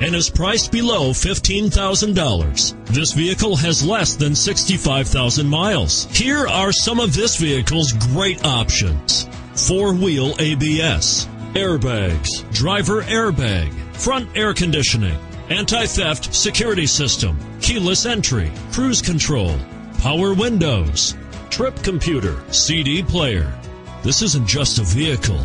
and is priced below $15,000. This vehicle has less than 65,000 miles. Here are some of this vehicle's great options: four-wheel ABS, airbags, driver airbag, front air conditioning, anti-theft security system, keyless entry, cruise control, power windows, trip computer, CD player. This isn't just a vehicle,